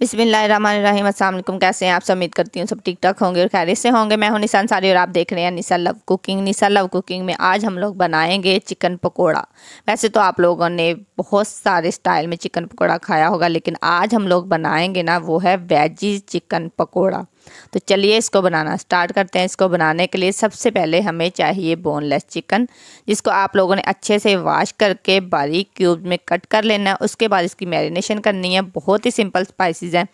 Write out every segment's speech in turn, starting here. बिस्मिल्लाहिर्रहमानिर्रहीम। अस्सलाम वालेकुम। कैसे हैं आप? सब उम्मीद करती हूँ सब ठीक ठाक होंगे और खैरियत से होंगे। मैं हूँ निशा अंसारी और आप देख रहे हैं Nisha love cooking. Nisha love cooking में आज हम लोग बनाएंगे चिकन पकोड़ा। वैसे तो आप लोगों ने बहुत सारे स्टाइल में चिकन पकोड़ा खाया होगा, लेकिन आज हम लोग बनाएंगे ना वो है वेजी चिकन पकोड़ा। तो चलिए इसको बनाना स्टार्ट करते हैं। इसको बनाने के लिए सबसे पहले हमें चाहिए बोनलेस चिकन, जिसको आप लोगों ने अच्छे से वॉश करके बारीक क्यूब में कट कर लेना है। उसके बाद इसकी मैरिनेशन करनी है। बहुत ही सिंपल स्पाइसेस हैं।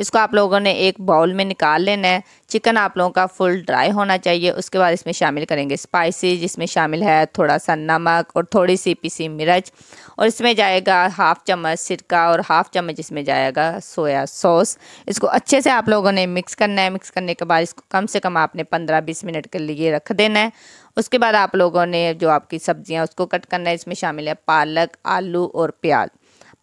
इसको आप लोगों ने एक बाउल में निकाल लेना है। चिकन आप लोगों का फुल ड्राई होना चाहिए। उसके बाद इसमें शामिल करेंगे स्पाइसेस, जिसमें शामिल है थोड़ा सा नमक और थोड़ी सी पिसी मिर्च, और इसमें जाएगा हाफ़ चम्मच सिरका और हाफ़ चम्मच इसमें जाएगा सोया सॉस। इसको अच्छे से आप लोगों ने मिक्स करना है। मिक्स करने के बाद इसको कम से कम आपने 15-20 मिनट के लिए रख देना है। उसके बाद आप लोगों ने जो आपकी सब्जियां उसको कट करना है। इसमें शामिल है पालक, आलू और प्याज।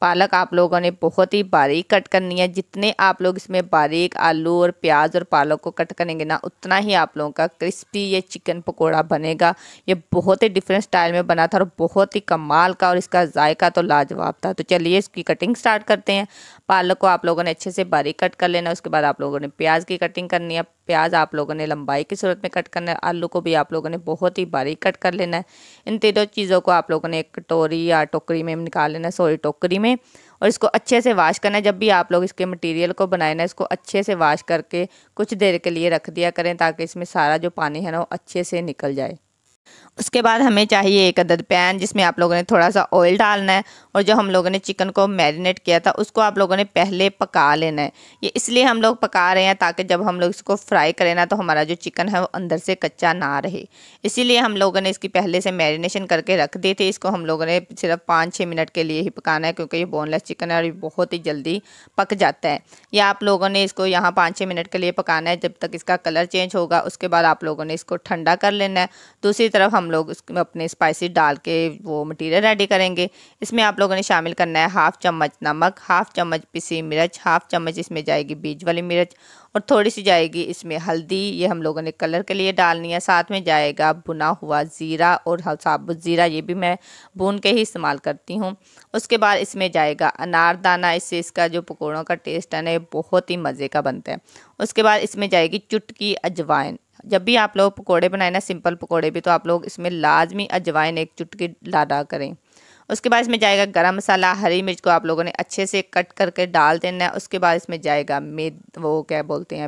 पालक आप लोगों ने बहुत ही बारीक कट करनी है। जितने आप लोग इसमें बारीक आलू और प्याज और पालक को कट करेंगे ना, उतना ही आप लोगों का क्रिस्पी ये चिकन पकोड़ा बनेगा। ये बहुत ही डिफरेंट स्टाइल में बना था और बहुत ही कमाल का, और इसका जायका तो लाजवाब था। तो चलिए इसकी कटिंग स्टार्ट करते हैं। पालक को आप लोगों ने अच्छे से बारीक कट कर लेना। उसके बाद आप लोगों ने प्याज की कटिंग करनी है। प्याज आप लोगों ने लंबाई की सूरत में कट करना है। आलू को भी आप लोगों ने बहुत ही बारीक कट कर लेना है। इन तीनों चीज़ों को आप लोगों ने एक कटोरी या टोकरी में निकाल लेना है, टोकरी में, और इसको अच्छे से वाश करना है। जब भी आप लोग इसके मटेरियल को बनाए ना, इसको अच्छे से वाश करके कुछ देर के लिए रख दिया करें, ताकि इसमें सारा जो पानी है ना वो अच्छे से निकल जाए। उसके बाद हमें चाहिए एक अदद पैन, जिसमें आप लोगों ने थोड़ा सा ऑयल डालना है। और जो हम लोगों ने चिकन को मैरिनेट किया था, उसको आप लोगों ने पहले पका लेना है। ये इसलिए हम लोग पका रहे हैं ताकि जब हम लोग इसको फ्राई करें ना, तो हमारा जो चिकन है वो अंदर से कच्चा ना रहे। इसीलिए हम लोगों ने इसकी पहले से मैरिनेशन करके रख दी थी। इसको हम लोगों ने सिर्फ 5-6 मिनट के लिए ही पकाना है, क्योंकि ये बोनलेस चिकन है और ये बहुत ही जल्दी पक जाता है। या आप लोगों ने इसको यहाँ 5-6 मिनट के लिए पकाना है, जब तक इसका कलर चेंज होगा। उसके बाद आप लोगों ने इसको ठंडा कर लेना है। दूसरी तरफ हम लोग इसमें अपने स्पाइसी डाल के वो मटेरियल रेडी करेंगे। इसमें आप लोगों ने शामिल करना है हाफ़ चम्मच नमक, हाफ़ चम्मच पिसी मिर्च, हाफ़ चम्मच इसमें जाएगी बीज वाली मिर्च, और थोड़ी सी जाएगी इसमें हल्दी। ये हम लोगों ने कलर के लिए डालनी है। साथ में जाएगा भुना हुआ ज़ीरा और साबुत ज़ीरा, ये भी मैं भून के ही इस्तेमाल करती हूँ। उसके बाद इसमें जाएगा अनारदाना। इससे इसका जो पकौड़ों का टेस्ट है ना, बहुत ही मज़े का बनता है। उसके बाद इसमें जाएगी चुटकी अजवाइन। जब भी आप लोग पकोड़े बनाए ना, सिंपल पकोड़े भी, तो आप लोग इसमें लाजमी अजवाइन एक चुटकी डाला करें। उसके बाद इसमें जाएगा गरम मसाला। हरी मिर्च को आप लोगों ने अच्छे से कट करके डाल देना है। उसके बाद इसमें जाएगा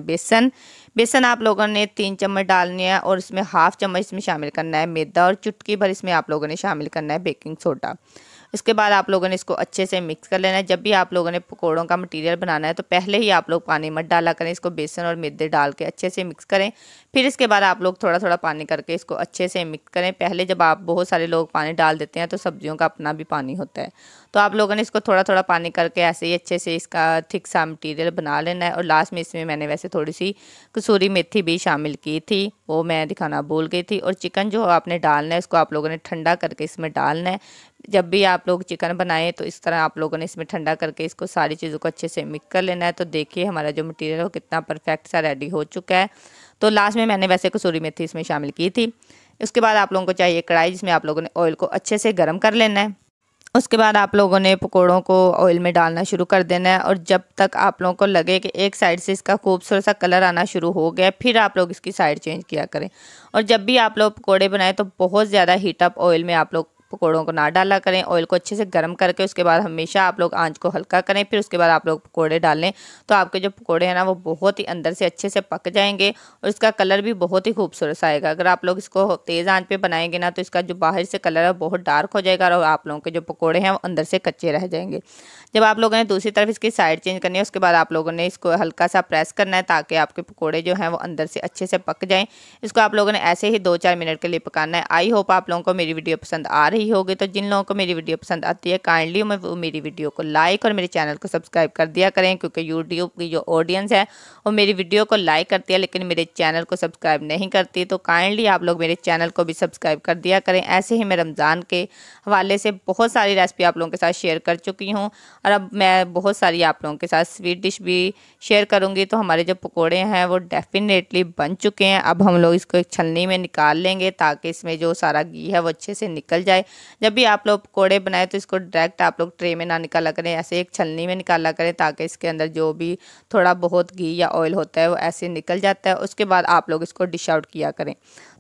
बेसन। बेसन आप लोगों ने 3 चम्मच डालनी है, और इसमें हाफ़ चम्मच इसमें शामिल करना है मैदा, और चुटकी भर इसमें आप लोगों ने शामिल करना है बेकिंग सोडा। इसके बाद आप लोगों ने इसको अच्छे से मिक्स कर लेना है। जब भी आप लोगों ने पकोड़ों का मटेरियल बनाना है, तो पहले ही आप लोग पानी मत डाला करें। इसको बेसन और मैदे डाल के अच्छे से मिक्स करें। फिर इसके बाद आप लोग थोड़ा थोड़ा पानी करके इसको अच्छे से मिक्स करें। पहले जब आप बहुत सारे लोग पानी डाल देते हैं, तो सब्जियों का अपना भी पानी होता है। तो आप लोगों ने इसको थोड़ा थोड़ा पानी करके ऐसे ही अच्छे से इसका थिक सा मटीरियल बना लेना है। और लास्ट में इसमें मैंने वैसे थोड़ी सी कसूरी मेथी भी शामिल की थी, वो मैं दिखाना भूल गई थी। और चिकन जो आपने डालना है, इसको आप लोगों ने ठंडा करके इसमें डालना है। जब भी आप लोग चिकन बनाएं, तो इस तरह आप लोगों ने इसमें ठंडा करके इसको सारी चीज़ों को अच्छे से मिक्स कर लेना है। तो देखिए हमारा जो मटेरियल हो कितना परफेक्ट सा रेडी हो चुका है। तो लास्ट में मैंने वैसे कसूरी मेथी इसमें शामिल की थी। उसके बाद आप लोगों को चाहिए कढ़ाई, जिसमें आप लोगों ने ऑयल को अच्छे से गर्म कर लेना है। उसके बाद आप लोगों ने पकोड़ों को ऑयल में डालना शुरू कर देना है। और जब तक आप लोगों को लगे कि एक साइड से इसका खूबसूरत सा कलर आना शुरू हो गया, फिर आप लोग इसकी साइड चेंज किया करें। और जब भी आप लोग पकोड़े बनाएं, तो बहुत ज़्यादा हीटअप ऑयल में आप लोग पकोड़ों को ना डाला करें। ऑयल को अच्छे से गर्म करके उसके बाद हमेशा आप लोग आंच को हल्का करें। फिर उसके बाद आप लोग पकोड़े डालें, तो आपके जो पकोड़े हैं ना, वो बहुत ही अंदर से अच्छे से पक जाएंगे और इसका कलर भी बहुत ही खूबसूरत सा आएगा। अगर आप लोग इसको तेज़ आंच पे बनाएंगे ना, तो इसका जो बाहर से कलर है बहुत डार्क हो जाएगा, और आप लोगों के जो पकोड़े हैं वो अंदर से कच्चे रह जाएंगे। जब आप लोगों ने दूसरी तरफ इसकी साइड चेंज करनी है, उसके बाद आप लोगों ने इसको हल्का सा प्रेस करना है, ताकि आपके पकोड़े जो हैं वो अंदर से अच्छे से पक जाएँ। इसको आप लोगों ने ऐसे ही 2-4 मिनट के लिए पकाना है। आई होप आप लोगों को मेरी वीडियो पसंद आ ही होगी। तो जिन लोगों को मेरी वीडियो पसंद आती है, काइंडली वो मेरी वीडियो को लाइक और मेरे चैनल को सब्सक्राइब कर दिया करें, क्योंकि यूट्यूब की जो ऑडियंस है वो मेरी वीडियो को लाइक करती है, लेकिन मेरे चैनल को सब्सक्राइब नहीं करती। तो काइंडली आप लोग मेरे चैनल को भी सब्सक्राइब कर दिया करें। ऐसे ही मैं रमज़ान के हवाले से बहुत सारी रेसिपी आप लोगों के साथ शेयर कर चुकी हूँ, और अब मैं बहुत सारी आप लोगों के साथ स्वीट डिश भी शेयर करूँगी। तो हमारे जो पकौड़े हैं वो डेफिनेटली बन चुके हैं। अब हम लोग इसको एक छलनी में निकाल लेंगे, ताकि इसमें जो सारा घी है वो अच्छे से निकल जाए। जब भी आप लोग पकौड़े बनाए तो इसको डायरेक्ट आप लोग ट्रे में ना निकाला करें, ऐसे एक छलनी में निकाला करें ताकि इसके अंदर जो भी थोड़ा बहुत घी या ऑयल होता है वो ऐसे निकल जाता है। उसके बाद आप लोग इसको डिश आउट किया करें।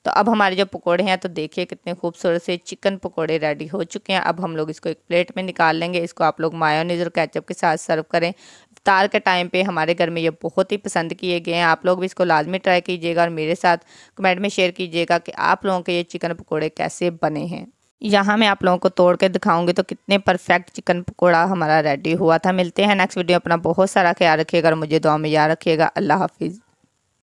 तो अब हमारे जो पकोड़े हैं तो देखिए कितने खूबसूरत से चिकन पकोड़े रेडी हो चुके हैं। अब हम लोग इसको एक प्लेट में निकाल लेंगे। इसको आप लोग मायोनीज़ और केचप के साथ सर्व करें। इफ्तार के टाइम पे हमारे घर में ये बहुत ही पसंद किए गए हैं। आप लोग भी इसको लाजमी ट्राई कीजिएगा और मेरे साथ कमेंट में शेयर कीजिएगा कि आप लोगों के ये चिकन पकोड़े कैसे बने हैं। यहाँ मैं आप लोगों को तोड़ के दिखाऊंगी तो कितने परफेक्ट चिकन पकोड़ा हमारा रेडी हुआ था। मिलते हैं नेक्स्ट वीडियो। अपना बहुत सारा ख्याल रखिएगा और मुझे दुआ में याद रखिएगा। अल्लाह हाफिज़।